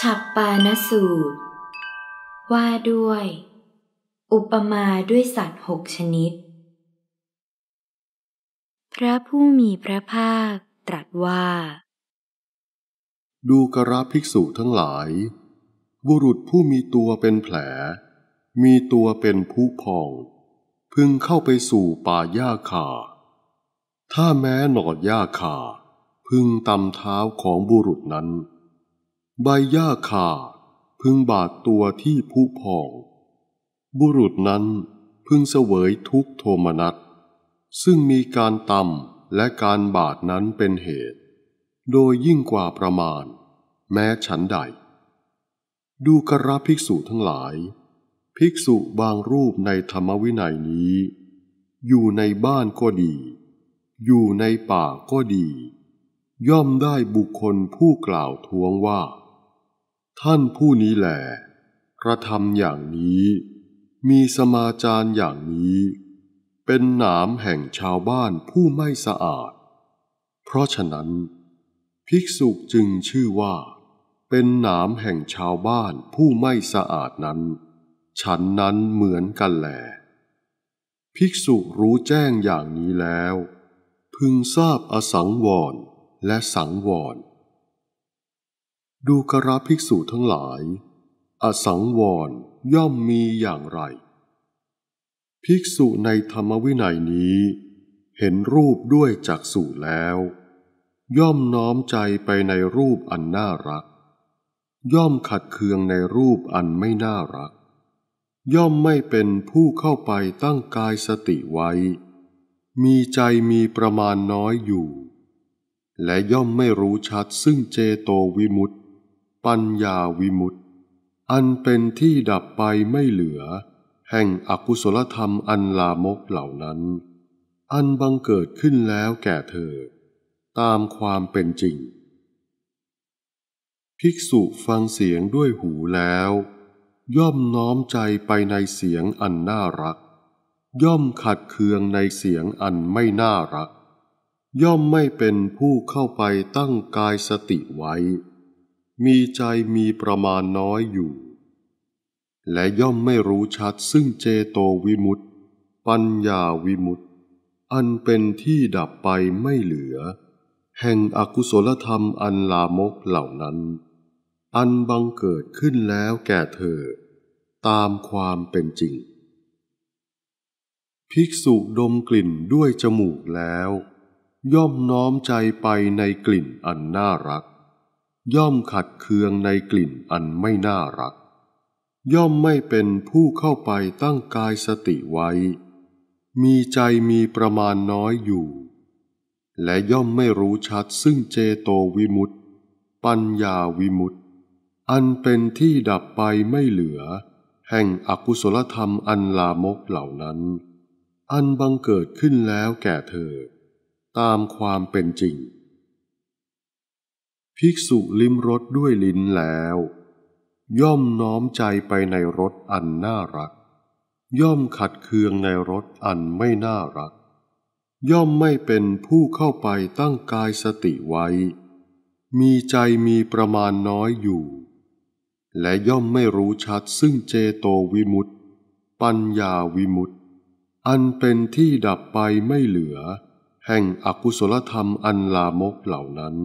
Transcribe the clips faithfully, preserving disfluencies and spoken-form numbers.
ฉัปปานสูตรว่าด้วยอุปมาด้วยสัตว์หกชนิดพระผู้มีพระภาคตรัสว่าดูกราภิกษุทั้งหลายบุรุษผู้มีตัวเป็นแผลมีตัวเป็นผุพองพึงเข้าไปสู่ป่าหญ้าคาถ้าแม้หนอดหญ้าคาพึงตำเท้าของบุรุษนั้นใบหญ้าคาพึงบาดตัวที่ผุพองบุรุษนั้นพึงเสวยทุกข์โทมนัสซึ่งมีการตำและการบาดนั้นเป็นเหตุโดยยิ่งกว่าประมาณแม้ฉันใดดูกราภิกษุทั้งหลายภิกษุบางรูปในธรรมวินัยนี้อยู่ในบ้านก็ดีอยู่ในป่าก็ดีย่อมได้บุคคลผู้กล่าวท้วงว่าท่านผู้นี้แหละกระทำอย่างนี้มีสมาจารอย่างนี้เป็นหนามแห่งชาวบ้านผู้ไม่สะอาดเพราะฉะนั้นภิกษุจึงชื่อว่าเป็นหนามแห่งชาวบ้านผู้ไม่สะอาดนั้นฉันนั้นเหมือนกันแลภิกษุรู้แจ้งอย่างนี้แล้วพึงทราบอสังวรและสังวรดูกราภิกษุทั้งหลายอสังวรย่อมมีอย่างไรภิกษุในธรรมวินัยนี้เห็นรูปด้วยจักษุแล้วย่อมน้อมใจไปในรูปอันน่ารักย่อมขัดเคืองในรูปอันไม่น่ารักย่อมไม่เป็นผู้เข้าไปตั้งกายสติไว้มีใจมีประมาณน้อยอยู่และย่อมไม่รู้ชัดซึ่งเจโตวิมุตติปัญญาวิมุตติอันเป็นที่ดับไปไม่เหลือแห่งอกุศลธรรมอันลามกเหล่านั้นอันบังเกิดขึ้นแล้วแก่เธอตามความเป็นจริงภิกษุฟังเสียงด้วยหูแล้วย่อมน้อมใจไปในเสียงอันน่ารักย่อมขัดเคืองในเสียงอันไม่น่ารักย่อมไม่เป็นผู้เข้าไปตั้งกายสติไว้มีใจมีประมาณน้อยอยู่และย่อมไม่รู้ชัดซึ่งเจโตวิมุตติปัญญาวิมุตติอันเป็นที่ดับไปไม่เหลือแห่งอกุศลธรรมอันลามกเหล่านั้นอันบังเกิดขึ้นแล้วแก่เธอตามความเป็นจริงภิกษุดมกลิ่นด้วยจมูกแล้วย่อมน้อมใจไปในกลิ่นอันน่ารักย่อมขัดเคืองในกลิ่นอันไม่น่ารักย่อมไม่เป็นผู้เข้าไปตั้งกายสติไว้มีใจมีประมาณน้อยอยู่และย่อมไม่รู้ชัดซึ่งเจโตวิมุตติปัญญาวิมุตติอันเป็นที่ดับไปไม่เหลือแห่งอกุศลธรรมอันลามกเหล่านั้นอันบังเกิดขึ้นแล้วแก่เธอตามความเป็นจริงภิกษุลิ้มรสด้วยลิ้นแล้วย่อมน้อมใจไปในรสอันน่ารักย่อมขัดเคืองในรสอันไม่น่ารักย่อมไม่เป็นผู้เข้าไปตั้งกายสติไว้มีใจมีประมาณน้อยอยู่และย่อมไม่รู้ชัดซึ่งเจโตวิมุตติปัญญาวิมุตติอันเป็นที่ดับไปไม่เหลือแห่งอกุศลธรรมอันลามกเหล่านั้น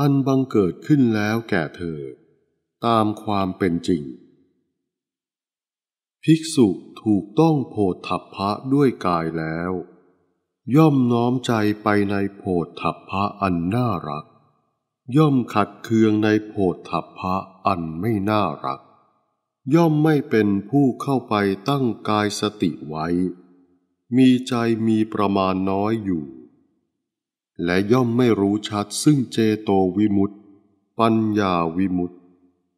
อันบังเกิดขึ้นแล้วแก่เธอตามความเป็นจริงภิกษุถูกต้องโผฏฐัพพะด้วยกายแล้วย่อมน้อมใจไปในโผฏฐัพพะอันน่ารักย่อมขัดเคืองในโผฏฐัพพะอันไม่น่ารักย่อมไม่เป็นผู้เข้าไปตั้งกายสติไว้มีใจมีประมาณน้อยอยู่และย่อมไม่รู้ชัดซึ่งเจโตวิมุตติปัญญาวิมุตติ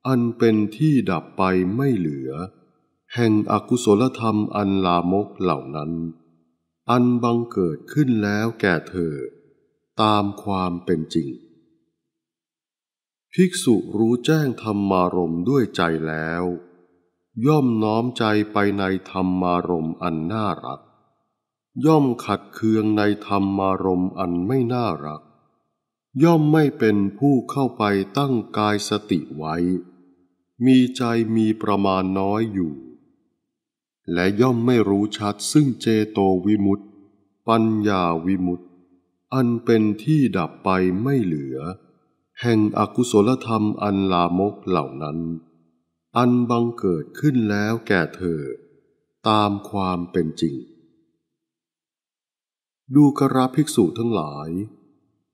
อันเป็นที่ดับไปไม่เหลือแห่งอกุศลธรรมอันลามกเหล่านั้นอันบังเกิดขึ้นแล้วแก่เธอตามความเป็นจริงภิกษุรู้แจ้งธรรมารมณ์ด้วยใจแล้วย่อมน้อมใจไปในธรรมารมณ์อันน่ารักย่อมขัดเคืองในธรรมารมณ์อันไม่น่ารัก ย่อมไม่เป็นผู้เข้าไปตั้งกายสติไว้มีใจมีประมาณน้อยอยู่และย่อมไม่รู้ชัดซึ่งเจโตวิมุตติปัญญาวิมุตติอันเป็นที่ดับไปไม่เหลือแห่งอกุศลธรรมอันลามกเหล่านั้นอันบังเกิดขึ้นแล้วแก่เธอตามความเป็นจริงดูกราภิกษุทั้งหลาย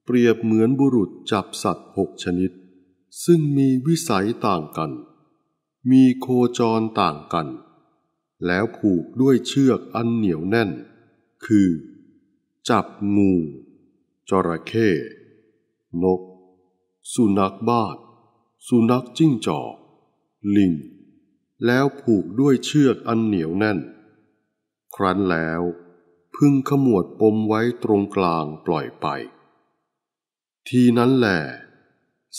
เปรียบเหมือนบุรุษจับสัตว์หกชนิดซึ่งมีวิสัยต่างกันมีโคจรต่างกันแล้วผูกด้วยเชือกอันเหนียวแน่นคือจับงูจระเข้นกสุนัขบ้านสุนัขจิ้งจอกลิงแล้วผูกด้วยเชือกอันเหนียวแน่นครั้นแล้วพึงขมวดปมไว้ตรงกลางปล่อยไปทีนั้นแหละ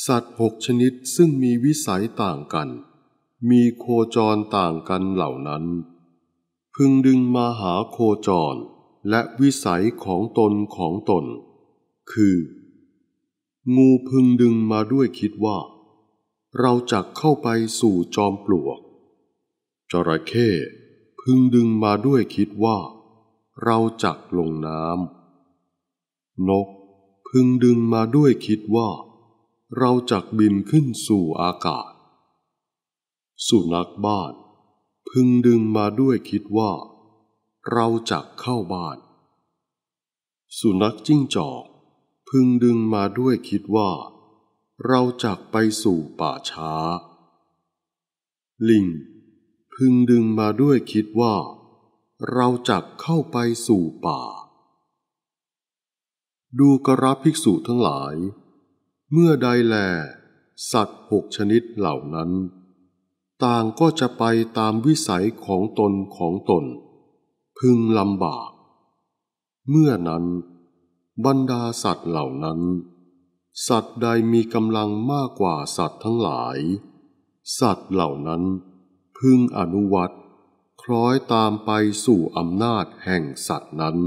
สัตว์หกชนิดซึ่งมีวิสัยต่างกันมีโคจรต่างกันเหล่านั้นพึงดึงมาหาโคจรและวิสัยของตนของตนคืองูพึงดึงมาด้วยคิดว่าเราจักเข้าไปสู่จอมปลวกจระเข้พึงดึงมาด้วยคิดว่าเราจักลงน้ำนกพึงดึงมาด้วยคิดว่าเราจักบินขึ้นสู่อากาศสุนัขบ้านพึงดึงมาด้วยคิดว่าเราจักเข้าบ้านสุนัขจิ้งจอกพึงดึงมาด้วยคิดว่าเราจักไปสู่ป่าช้าลิงพึงดึงมาด้วยคิดว่าเราจักเข้าไปสู่ป่าดูกราภิกษุทั้งหลายเมื่อใดแลสัตว์หกชนิดเหล่านั้นต่างก็จะไปตามวิสัยของตนของตนพึงลำบากเมื่อนั้นบรรดาสัตว์เหล่านั้นสัตว์ใดมีกำลังมากกว่าสัตว์ทั้งหลายสัตว์เหล่านั้นพึงอนุวัตคล้อยตามไปสู่อำนาจแห่งสัตว์นั้น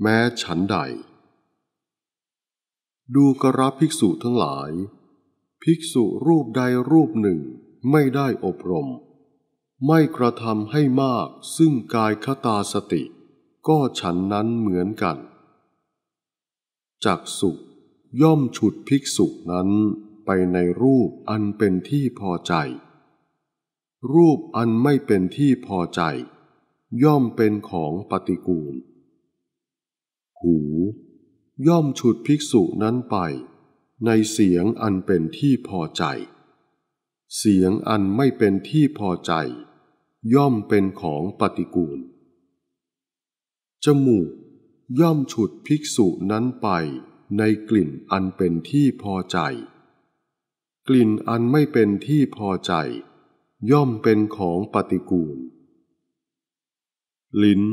แม้ฉันใดดูกราภิกษุทั้งหลายภิกษุรูปใดรูปหนึ่งไม่ได้อบรมไม่กระทำให้มากซึ่งกายคตาสติก็ฉันนั้นเหมือนกันจักษุย่อมฉุดภิกษุนั้นไปในรูปอันเป็นที่พอใจรูปอันไม่เป็นที่พอใจย่อมเป็นของปฏิกูลหูย่อมฉุดภิกษุนั้นไปในเสียงอันเป็นที่พอใจเสียงอันไม่เป็นที่พอใจย่อมเป็นของปฏิกูลจมูกย่อมฉุดภิกษุนั้นไปในกลิ่นอันเป็นที่พอใจกลิ่นอันไม่เป็นที่พอใจย่อมเป็นของปฏิกูลลิ้น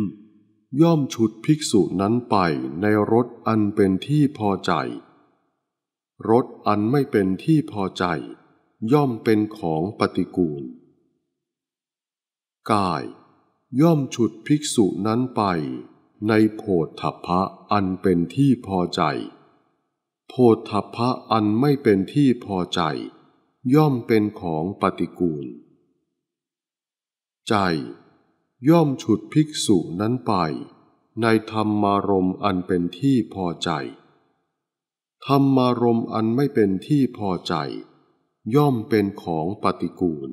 ย่อมฉุดภิกษุนั้นไปในรสอันเป็นที่พอใจรสอันไม่เป็นที่พอใจย่อมเป็นของปฏิกูลกายย่อมฉุดภิกษุนั้นไปในโพธพภะอันเป็นที่พอใจโพธพภะอันไม่เป็นที่พอใจย่อมเป็นของปฏิกูลใจย่อมฉุดภิกษุนั้นไปในธรรมารมณ์อันเป็นที่พอใจธรรมารมณ์อันไม่เป็นที่พอใจย่อมเป็นของปฏิกูล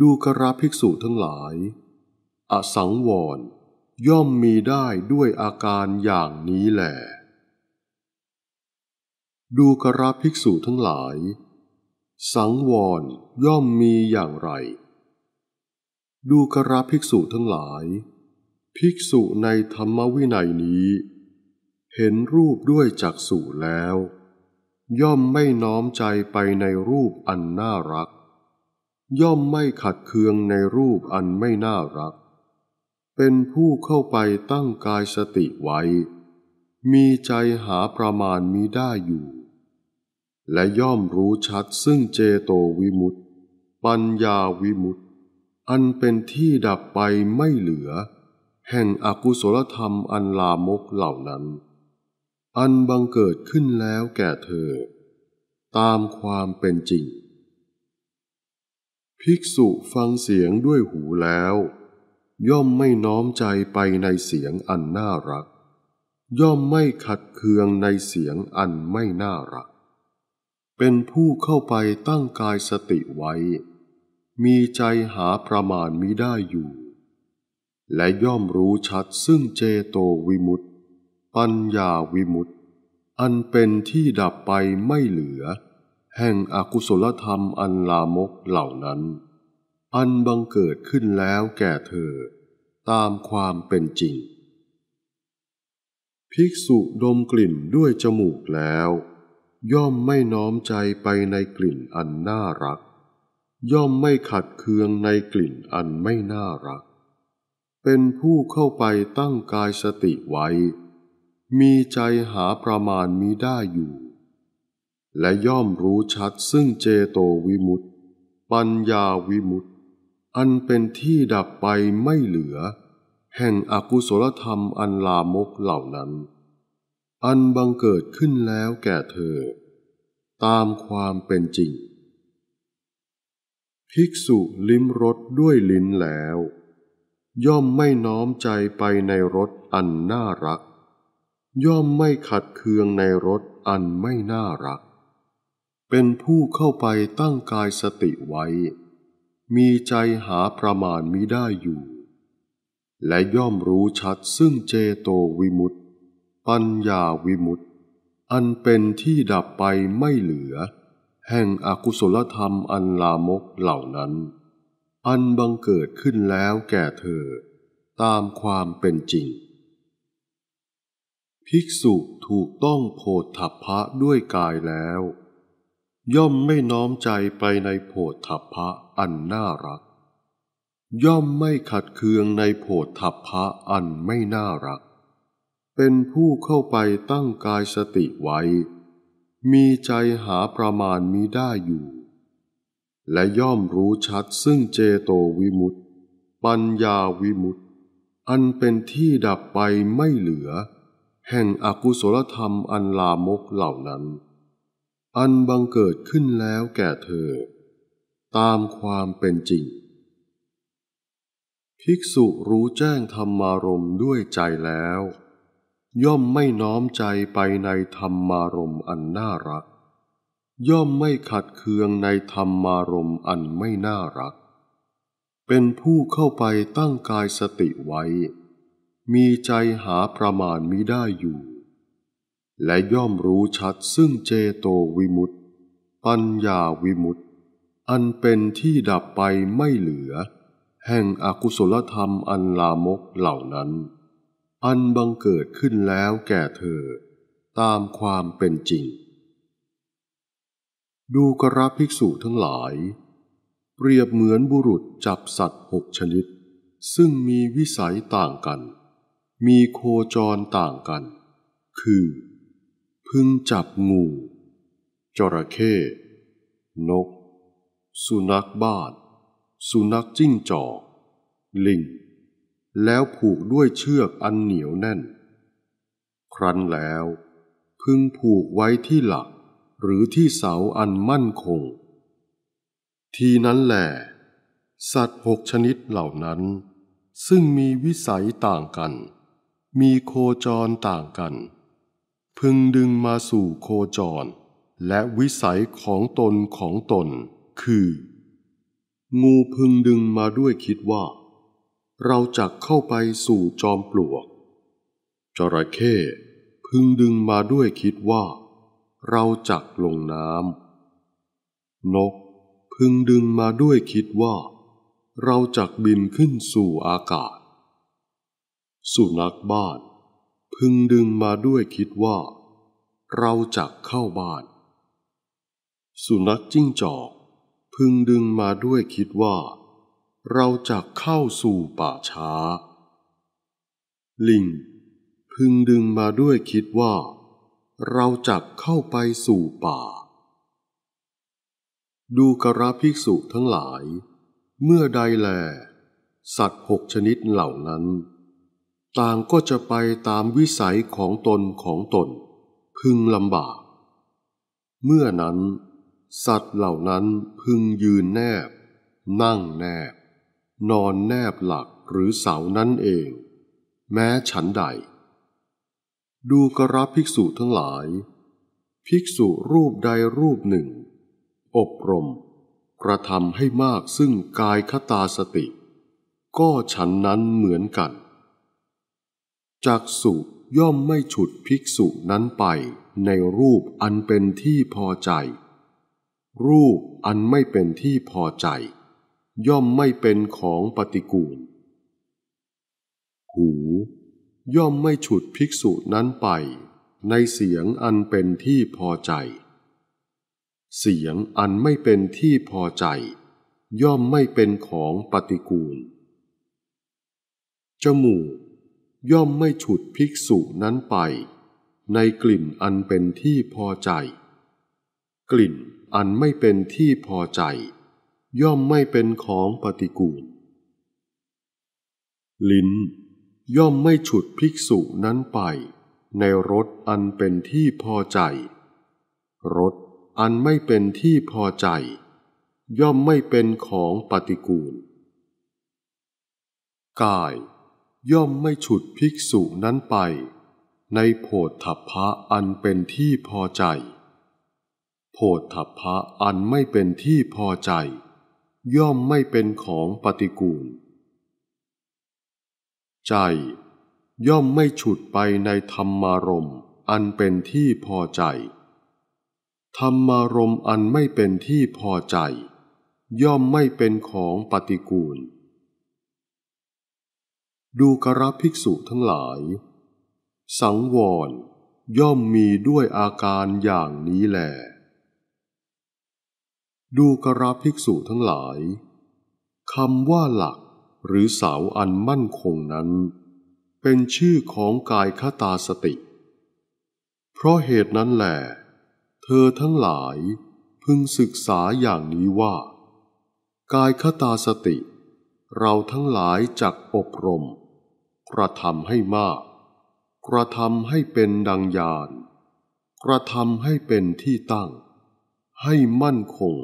ดูกราภิกษุทั้งหลายอสังวรย่อมมีได้ด้วยอาการอย่างนี้แหละดูกราภิกษุทั้งหลายสังวรย่อมมีอย่างไรดูกราภิกษุทั้งหลายภิกษุในธรรมวินัยนี้เห็นรูปด้วยจักษุแล้วย่อมไม่น้อมใจไปในรูปอันน่ารักย่อมไม่ขัดเคืองในรูปอันไม่น่ารักเป็นผู้เข้าไปตั้งกายสติไว้มีใจหาประมาณมิได้อยู่และย่อมรู้ชัดซึ่งเจโตวิมุตติปัญญาวิมุตติอันเป็นที่ดับไปไม่เหลือแห่งอกุศลธรรมอันลามกเหล่านั้น อันบังเกิดขึ้นแล้วแก่เธอตามความเป็นจริงภิกษุฟังเสียงด้วยหูแล้วย่อมไม่น้อมใจไปในเสียงอันน่ารักย่อมไม่ขัดเคืองในเสียงอันไม่น่ารักเป็นผู้เข้าไปตั้งกายสติไว้มีใจหาประมาณมิได้อยู่และย่อมรู้ชัดซึ่งเจโตวิมุตติปัญญาวิมุตติอันเป็นที่ดับไปไม่เหลือแห่งอกุศลธรรมอันลามกเหล่านั้นอันบังเกิดขึ้นแล้วแก่เธอตามความเป็นจริงภิกษุดมกลิ่นด้วยจมูกแล้วย่อมไม่น้อมใจไปในกลิ่นอันน่ารักย่อมไม่ขัดเคืองในกลิ่นอันไม่น่ารักเป็นผู้เข้าไปตั้งกายสติไว้มีใจหาประมาณมิได้อยู่และย่อมรู้ชัดซึ่งเจโตวิมุตติปัญญาวิมุตติอันเป็นที่ดับไปไม่เหลือแห่งอกุศลธรรมอันลามกเหล่านั้นอันบังเกิดขึ้นแล้วแก่เธอตามความเป็นจริงภิกษุลิ้มรสด้วยลิ้นแล้วย่อมไม่น้อมใจไปในรสอันน่ารักย่อมไม่ขัดเคืองในรสอันไม่น่ารักเป็นผู้เข้าไปตั้งกายสติไว้มีใจหาประมาณมิได้อยู่และย่อมรู้ชัดซึ่งเจโตวิมุตติปัญญาวิมุตติอันเป็นที่ดับไปไม่เหลือแห่งอกุศลธรรมอันลามกเหล่านั้นอันบังเกิดขึ้นแล้วแก่เธอตามความเป็นจริงภิกษุถูกต้องโผฏฐัพพะด้วยกายแล้วย่อมไม่น้อมใจไปในโผฏฐัพพะอันน่ารักย่อมไม่ขัดเคืองในโผฏฐัพพะอันไม่น่ารักเป็นผู้เข้าไปตั้งกายสติไว้มีใจหาประมาณมิได้อยู่และย่อมรู้ชัดซึ่งเจโตวิมุตติปัญญาวิมุตติอันเป็นที่ดับไปไม่เหลือแห่งอกุศลธรรมอันลามกเหล่านั้นอันบังเกิดขึ้นแล้วแก่เธอตามความเป็นจริงภิกษุรู้แจ้งธรรมารมณ์ด้วยใจแล้วย่อมไม่น้อมใจไปในธรรมารมณ์อันน่ารักย่อมไม่ขัดเคืองในธรรมารมณ์อันไม่น่ารักเป็นผู้เข้าไปตั้งกายสติไว้มีใจหาประมาณมิได้อยู่และย่อมรู้ชัดซึ่งเจโตวิมุตติปัญญาวิมุตติอันเป็นที่ดับไปไม่เหลือแห่งอกุศลธรรมอันลามกเหล่านั้นอันบังเกิดขึ้นแล้วแก่เธอตามความเป็นจริงดูกระภิกษุทั้งหลายเปรียบเหมือนบุรุษจับสัตว์หกชนิดซึ่งมีวิสัยต่างกันมีโคจรต่างกันคือพึงจับงูจระเข้นกสุนัขบ้านสุนัขจิ้งจอกลิงแล้วผูกด้วยเชือกอันเหนียวแน่นครั้นแล้วพึงผูกไว้ที่หลักหรือที่เสาอันมั่นคงทีนั้นแหละสัตว์หกชนิดเหล่านั้นซึ่งมีวิสัยต่างกันมีโคจรต่างกันพึงดึงมาสู่โคจรและวิสัยของตนของตนคืองูพึงดึงมาด้วยคิดว่าเราจักเข้าไปสู่จอมปลวกจระเข้พึงดึงมาด้วยคิดว่าเราจักลงน้ำนกพึงดึงมาด้วยคิดว่าเราจักบินขึ้นสู่อากาศสุนัขบ้านพึงดึงมาด้วยคิดว่าเราจักเข้าบ้านสุนัขจิ้งจอกพึงดึงมาด้วยคิดว่าเราจักเข้าสู่ป่าช้าลิงพึงดึงมาด้วยคิดว่าเราจักเข้าไปสู่ป่าดูกระภิกษุทั้งหลายเมื่อใดแลสัตว์หกชนิดเหล่านั้นต่างก็จะไปตามวิสัยของตนของตน พึงลำบากเมื่อนั้นสัตว์เหล่านั้นพึงยืนแนบนั่งแนบนอนแนบหลักหรือเสานั่นเองแม้ฉันใดดูกระภิกษุทั้งหลายภิกษุรูปใดรูปหนึ่งอบรมกระทำให้มากซึ่งกายคตาสติก็ฉันนั้นเหมือนกันจักษุย่อมไม่ฉุดภิกษุนั้นไปในรูปอันเป็นที่พอใจรูปอันไม่เป็นที่พอใจย่อมไม่เป็นของปฏิกูลหูย่อมไม่ฉุดภิกษุนั้นไปในเสียงอันเป็นที่พอใจเสียงอันไม่เป็นที่พอใจย่อมไม่เป็นของปฏิกูลจมูกย่อมไม่ฉุดภิกษุนั้นไปในกลิ่นอันเป็นที่พอใจกลิ่นอันไม่เป็นที่พอใจย่อมไม่เป็นของปฏิกูลลิ้นย่อมไม่ฉุดภิกษุนั้นไปในรสอันเป็นที่พอใจรสอันไม่เป็นที่พอใจย่อมไม่เป็นของปฏิกูลกายย่อมไม่ฉุดภิกษุนั้นไปในโผฏฐัพพะอันเป็นที่พอใจโผฏฐัพพะอันไม่เป็นที่พอใจย่อมไม่เป็นของปฏิกูลใจย่อมไม่ฉุดไปในธรรมารมณ์อันเป็นที่พอใจธรรมารมณ์อันไม่เป็นที่พอใจย่อมไม่เป็นของปฏิกูลดูกระภิกษุทั้งหลายสังวรย่อมมีด้วยอาการอย่างนี้แลดูกระภิกษุทั้งหลายคำว่าหลักหรือเสาอันมั่นคงนั้นเป็นชื่อของกายคตาสติเพราะเหตุนั้นแหละเธอทั้งหลายพึงศึกษาอย่างนี้ว่ากายคตาสติเราทั้งหลายจักอบรมกระทำให้มากกระทำให้เป็นดังยานกระทำให้เป็นที่ตั้งให้มั่นคง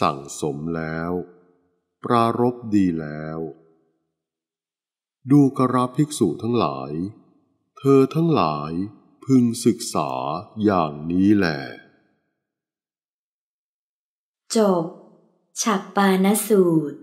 สั่งสมแล้วปรารภดีแล้วดูกระภิกษุทั้งหลายเธอทั้งหลายพึงศึกษาอย่างนี้แลจบฉัปปานสูตร